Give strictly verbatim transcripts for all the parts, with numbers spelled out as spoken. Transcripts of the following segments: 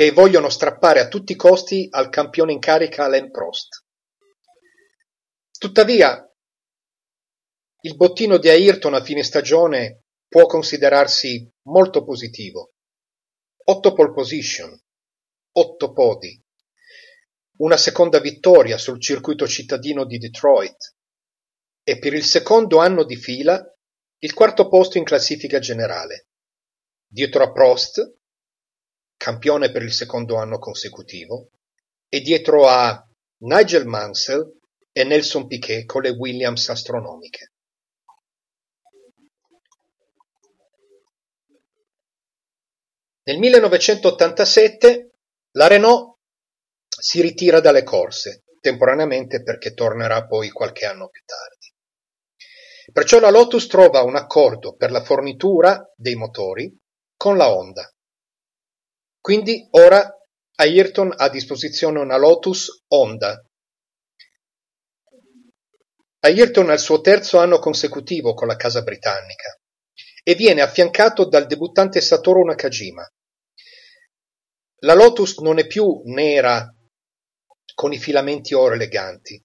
che vogliono strappare a tutti i costi al campione in carica Alain Prost. Tuttavia, il bottino di Ayrton a fine stagione può considerarsi molto positivo. Otto pole position, otto podi, una seconda vittoria sul circuito cittadino di Detroit e per il secondo anno di fila il quarto posto in classifica generale, dietro a Prost, campione per il secondo anno consecutivo, e dietro a Nigel Mansell e Nelson Piquet con le Williams astronomiche. Nel millenovecentottantasette la Renault si ritira dalle corse, temporaneamente perché tornerà poi qualche anno più tardi. Perciò la Lotus trova un accordo per la fornitura dei motori con la Honda. Quindi ora Ayrton ha a disposizione una Lotus Honda. Ayrton ha il suo terzo anno consecutivo con la casa britannica e viene affiancato dal debuttante Satoru Nakajima. La Lotus non è più nera con i filamenti oro eleganti,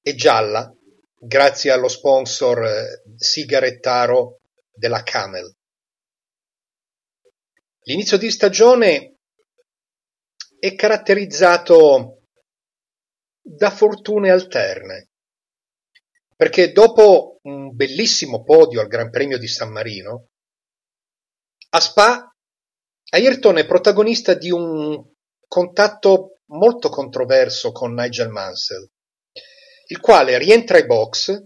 è gialla grazie allo sponsor eh, sigarettaro della Camel. L'inizio di stagione è caratterizzato da fortune alterne, perché dopo un bellissimo podio al Gran Premio di San Marino, a Spa Ayrton è protagonista di un contatto molto controverso con Nigel Mansell, il quale rientra ai box,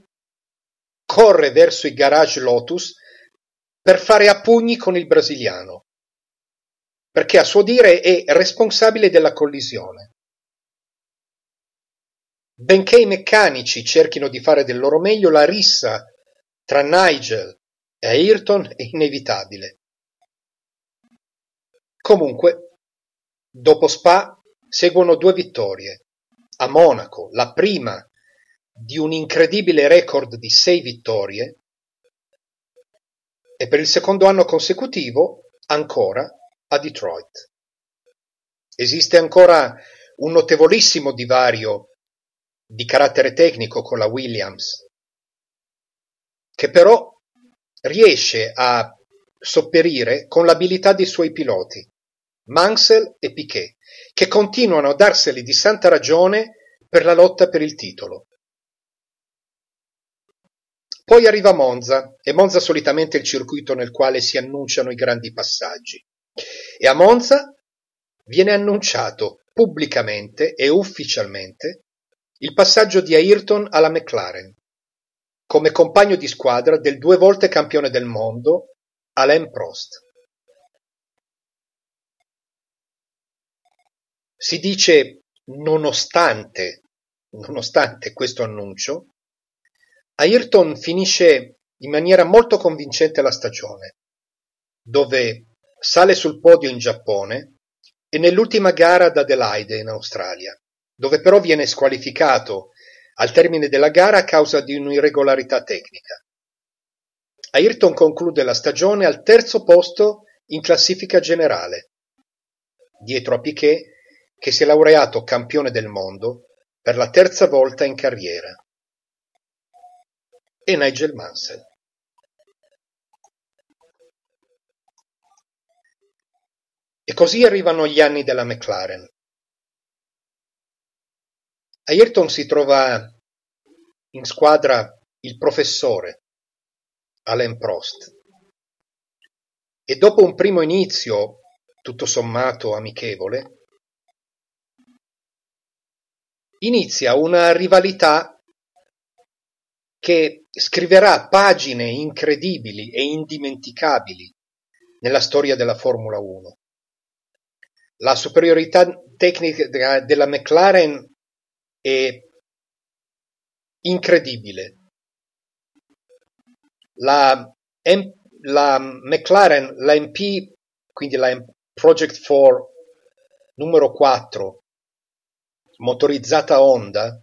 corre verso i garage Lotus per fare a pugni con il brasiliano, perché a suo dire è responsabile della collisione. Benché i meccanici cerchino di fare del loro meglio, la rissa tra Nigel e Ayrton è inevitabile. Comunque, dopo Spa seguono due vittorie. A Monaco, la prima di un incredibile record di sei vittorie, e per il secondo anno consecutivo ancora a Detroit. Esiste ancora un notevolissimo divario di carattere tecnico con la Williams, che però riesce a sopperire con l'abilità dei suoi piloti, Mansell e Piquet, che continuano a darseli di santa ragione per la lotta per il titolo. Poi arriva Monza, e Monza è solitamente il circuito nel quale si annunciano i grandi passaggi. E a Monza viene annunciato pubblicamente e ufficialmente il passaggio di Ayrton alla McLaren, come compagno di squadra del due volte campione del mondo Alain Prost. Si dice, nonostante, nonostante questo annuncio, Ayrton finisce in maniera molto convincente la stagione, dove sale sul podio in Giappone e nell'ultima gara ad Adelaide in Australia, dove però viene squalificato al termine della gara a causa di un'irregolarità tecnica. Ayrton conclude la stagione al terzo posto in classifica generale, dietro a Piquet, che si è laureato campione del mondo per la terza volta in carriera, e Nigel Mansell. E così arrivano gli anni della McLaren. Ayrton si trova in squadra il professore Alain Prost, e dopo un primo inizio tutto sommato amichevole inizia una rivalità che scriverà pagine incredibili e indimenticabili nella storia della Formula uno. La superiorità tecnica della McLaren è incredibile. La, M- la McLaren, la M P, quindi la M- Project quattro numero quattro, motorizzata Honda,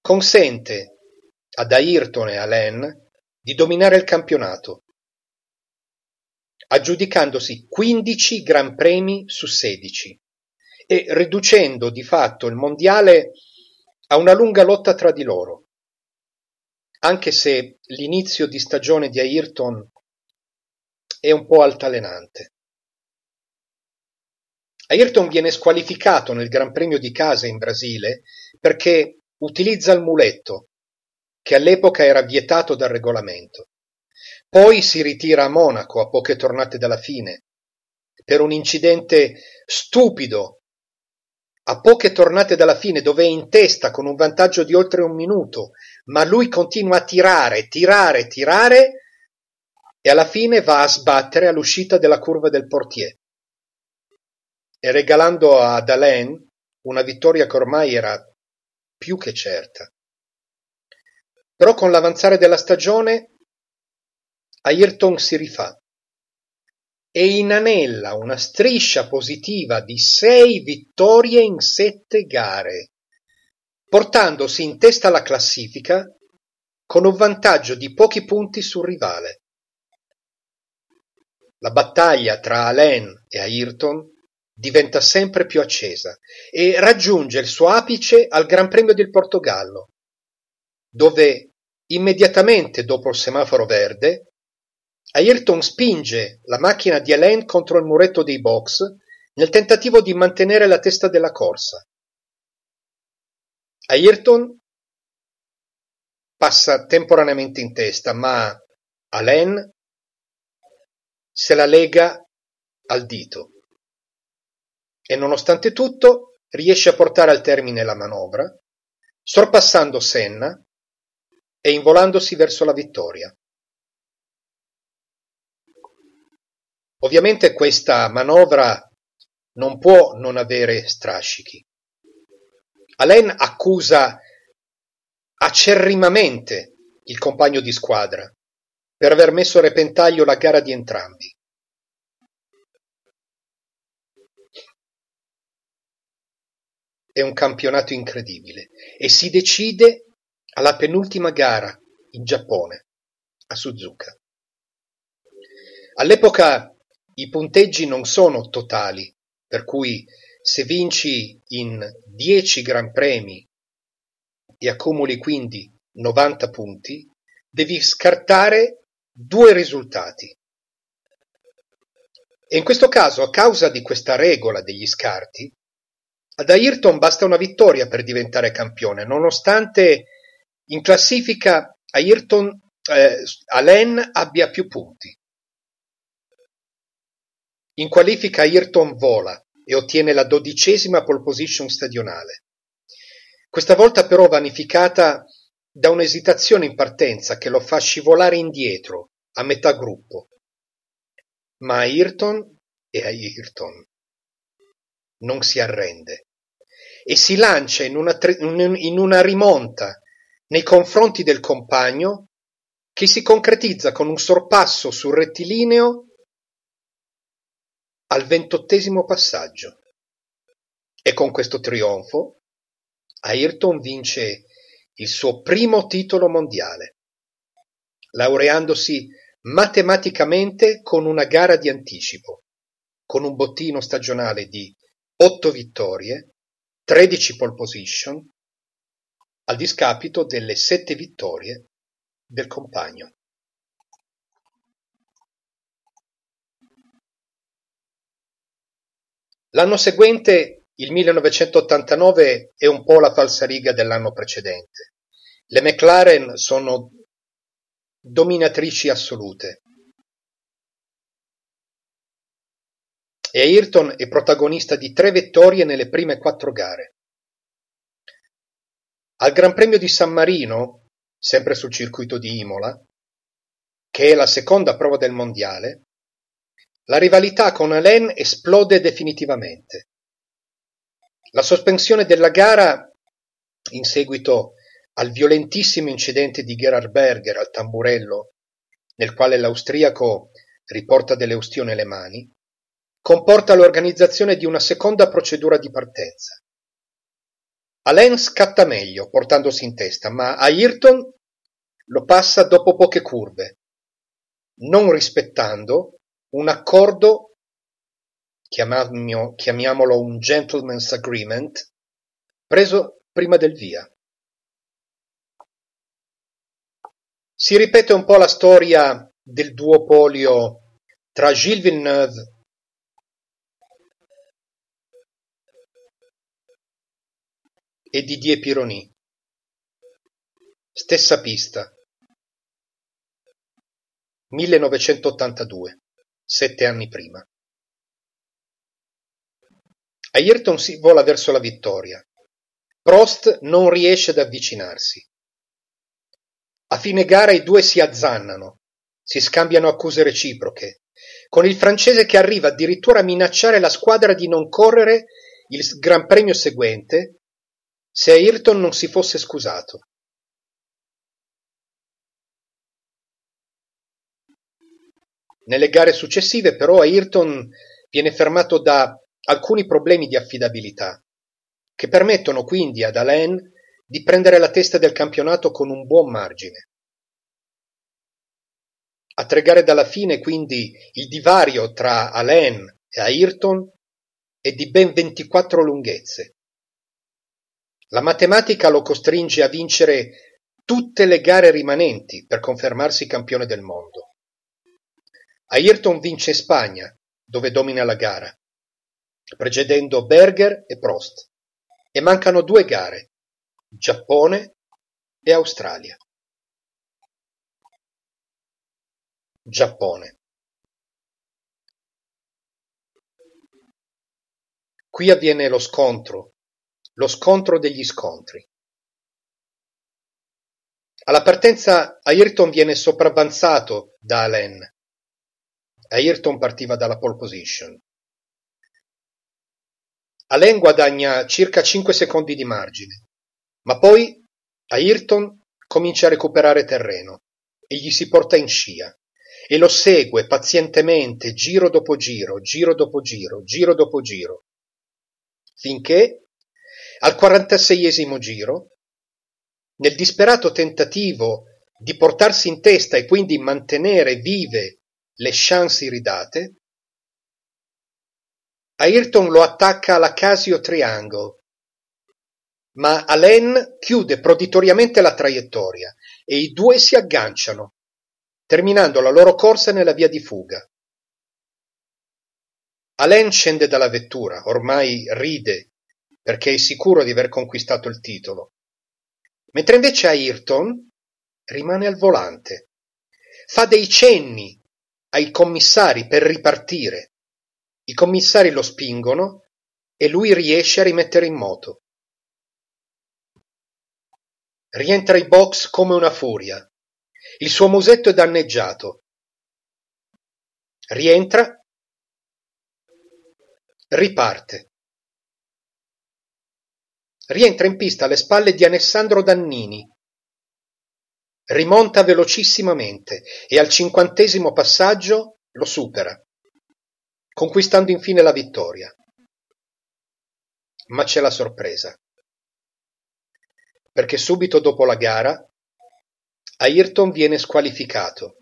consente ad Ayrton e Alain di dominare il campionato. aggiudicandosi quindici Gran Premi su sedici e riducendo di fatto il mondiale a una lunga lotta tra di loro. Anche se l'inizio di stagione di Ayrton è un po' altalenante. Ayrton viene squalificato nel Gran Premio di casa in Brasile perché utilizza il muletto, che all'epoca era vietato dal regolamento. Poi si ritira a Monaco, a poche tornate dalla fine, per un incidente stupido, a poche tornate dalla fine, dove è in testa con un vantaggio di oltre un minuto, ma lui continua a tirare, tirare, tirare, e alla fine va a sbattere all'uscita della curva del portiere, e regalando ad Alain una vittoria che ormai era più che certa. Però con l'avanzare della stagione Ayrton si rifà e inanella una striscia positiva di sei vittorie in sette gare, portandosi in testa alla classifica con un vantaggio di pochi punti sul rivale. La battaglia tra Alain e Ayrton diventa sempre più accesa e raggiunge il suo apice al Gran Premio del Portogallo, dove immediatamente dopo il semaforo verde Ayrton spinge la macchina di Alain contro il muretto dei box nel tentativo di mantenere la testa della corsa. Ayrton passa temporaneamente in testa, ma Alain se la lega al dito e nonostante tutto riesce a portare al termine la manovra, sorpassando Senna e involandosi verso la vittoria. Ovviamente questa manovra non può non avere strascichi. Alain accusa acerrimamente il compagno di squadra per aver messo a repentaglio la gara di entrambi. È un campionato incredibile e si decide alla penultima gara in Giappone, a Suzuka. All'epoca i punteggi non sono totali, per cui se vinci in dieci Gran Premi e accumuli quindi novanta punti, devi scartare due risultati. E in questo caso, a causa di questa regola degli scarti, ad Ayrton basta una vittoria per diventare campione, nonostante in classifica Ayrton, eh, Alain abbia più punti. In qualifica Ayrton vola e ottiene la dodicesima pole position stagionale. Questa volta però vanificata da un'esitazione in partenza che lo fa scivolare indietro a metà gruppo. Ma Ayrton è Ayrton. Non si arrende e si lancia in una, tre, in una rimonta nei confronti del compagno che si concretizza con un sorpasso sul rettilineo al ventottesimo passaggio. E con questo trionfo Ayrton vince il suo primo titolo mondiale, laureandosi matematicamente con una gara di anticipo, con un bottino stagionale di otto vittorie, tredici pole position, a discapito delle sette vittorie del compagno. L'anno seguente, il millenovecentottantanove, è un po' la falsariga dell'anno precedente. Le McLaren sono dominatrici assolute. E Ayrton è protagonista di tre vittorie nelle prime quattro gare. Al Gran Premio di San Marino, sempre sul circuito di Imola, che è la seconda prova del mondiale, la rivalità con Alain esplode definitivamente. La sospensione della gara, in seguito al violentissimo incidente di Gerhard Berger al Tamburello, nel quale l'austriaco riporta delle ustioni nelle mani, comporta l'organizzazione di una seconda procedura di partenza. Alain scatta meglio, portandosi in testa, ma Ayrton lo passa dopo poche curve, non rispettando un accordo, chiamiamolo un gentleman's agreement, preso prima del via. Si ripete un po' la storia del duopolio tra Gilles Villeneuve e Didier Pironi. Stessa pista, millenovecentottantadue, sette anni prima. Ayrton si vola verso la vittoria. Prost non riesce ad avvicinarsi. A fine gara i due si azzannano, si scambiano accuse reciproche, con il francese che arriva addirittura a minacciare la squadra di non correre il Gran Premio seguente se Ayrton non si fosse scusato. Nelle gare successive però Ayrton viene fermato da alcuni problemi di affidabilità, che permettono quindi ad Alain di prendere la testa del campionato con un buon margine. A tre gare dalla fine quindi il divario tra Alain e Ayrton è di ben ventiquattro lunghezze. La matematica lo costringe a vincere tutte le gare rimanenti per confermarsi campione del mondo. Ayrton vince in Spagna, dove domina la gara, precedendo Berger e Prost, e mancano due gare, Giappone e Australia. Giappone. Qui avviene lo scontro, lo scontro degli scontri. Alla partenza Ayrton viene sopravvanzato da Alain. Ayrton partiva dalla pole position. Alain guadagna circa cinque secondi di margine, ma poi Ayrton comincia a recuperare terreno e gli si porta in scia e lo segue pazientemente giro dopo giro, giro dopo giro, giro dopo giro, finché al quarantaseiesimo giro, nel disperato tentativo di portarsi in testa e quindi mantenere vive le chance iridate, Ayrton lo attacca alla Casio Triangle, ma Alain chiude proditoriamente la traiettoria e i due si agganciano, terminando la loro corsa nella via di fuga. Alain scende dalla vettura, ormai ride perché è sicuro di aver conquistato il titolo, mentre invece Ayrton rimane al volante, fa dei cenni ai commissari per ripartire. I commissari lo spingono e lui riesce a rimettere in moto. Rientra in box come una furia. Il suo musetto è danneggiato. Rientra, riparte. Rientra in pista alle spalle di Alessandro Nannini. Rimonta velocissimamente e al cinquantesimo passaggio lo supera, conquistando infine la vittoria. Ma c'è la sorpresa, perché subito dopo la gara Ayrton viene squalificato.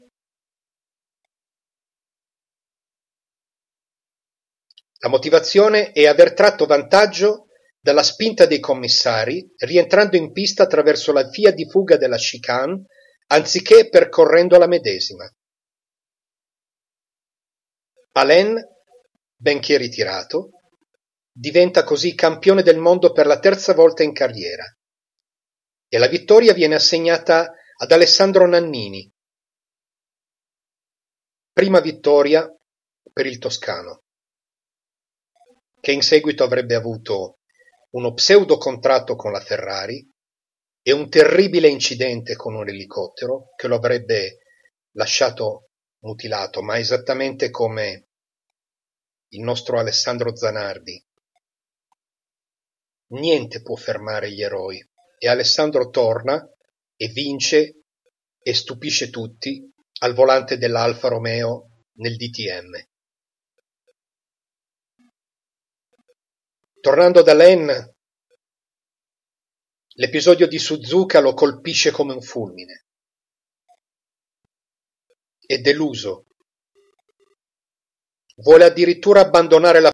La motivazione è aver tratto vantaggio dalla spinta dei commissari, rientrando in pista attraverso la via di fuga della chicane, anziché percorrendo la medesima. Alain, benché ritirato, diventa così campione del mondo per la terza volta in carriera e la vittoria viene assegnata ad Alessandro Nannini. Prima vittoria per il toscano, che in seguito avrebbe avuto uno pseudo contratto con la Ferrari e un terribile incidente con un elicottero che lo avrebbe lasciato mutilato, ma esattamente come il nostro Alessandro Zanardi. Niente può fermare gli eroi e Alessandro torna e vince e stupisce tutti al volante dell'Alfa Romeo nel D T M. Tornando da Alain, l'episodio di Suzuka lo colpisce come un fulmine. È deluso Vuole addirittura abbandonare la